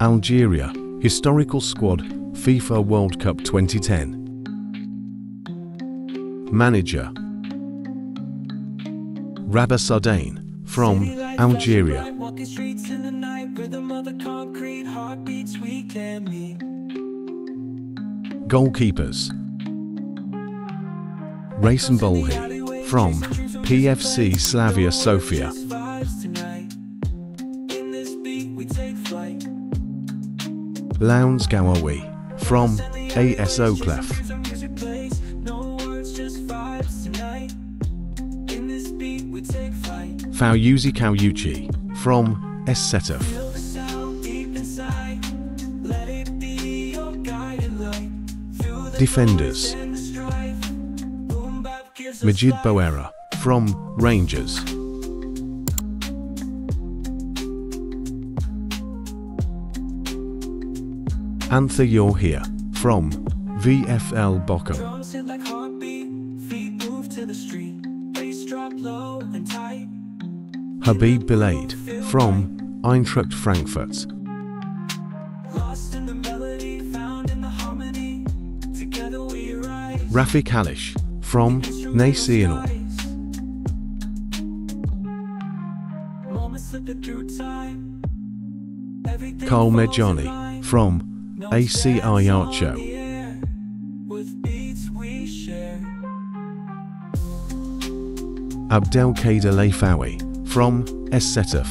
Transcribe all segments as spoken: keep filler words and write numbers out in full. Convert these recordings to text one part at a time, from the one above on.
Algeria, historical squad, FIFA World Cup twenty ten. Manager Rabah Sardain, from Algeria. Goalkeepers Rais Bolhi, from P F C Slavia Sofia. Lounz Gawawi, from A S O Clef. Fouyuzi Kauyuchi, from Essetaf. Defenders Majid Boera, from Rangers. Anthea You're Here, from V F L Bochum. Habib Belaid, from Eintracht Frankfurt. Rafik Halish, from Naysianol. Karl Medjani, from A C I Archo. Abdel Kader Leifawi, from Essetaf. S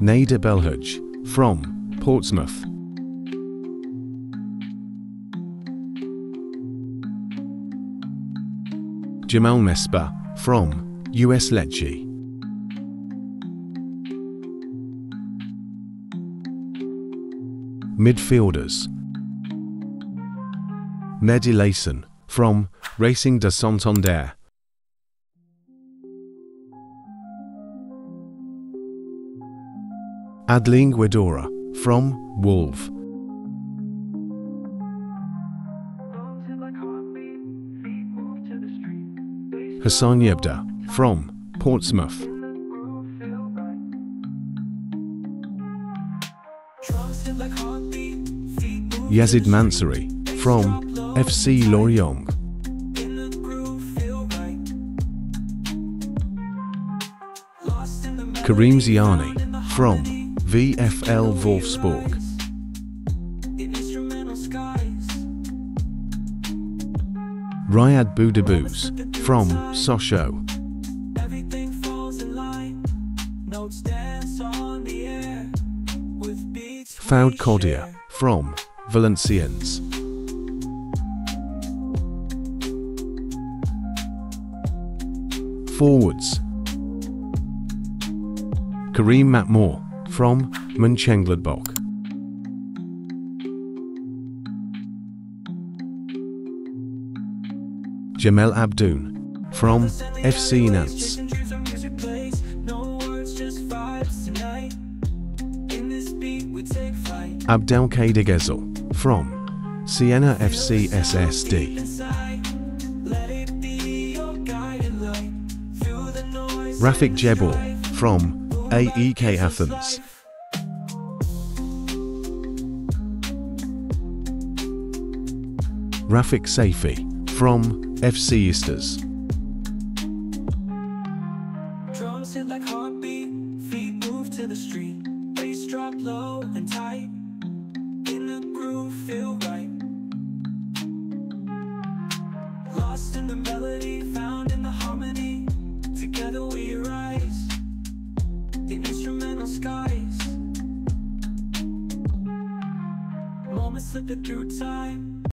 Nader Belhuj, from Portsmouth. Jamal Mespa, from U S Lechi. Midfielders Mehdi Lacen, from Racing de Santander. Adlene Guedioura, from Wolves. Hassan Yebda, from Portsmouth. Yazid Mansuri, from F C Lorient. Karim Ziani, from V F L Wolfsburg. Riyad Boudabuz, from Sochaux. Fouad Kodia, from Valenciennes. Forwards Karim Matmore, from Mönchengladbach. Jamel Abdoun, from F C Nantes. Abdel Kader Leifawi, from Siena F C S S D. Rafik Jebbour, from A E K Athens. Rafik Saifi, from F C Istres. Slipping through time.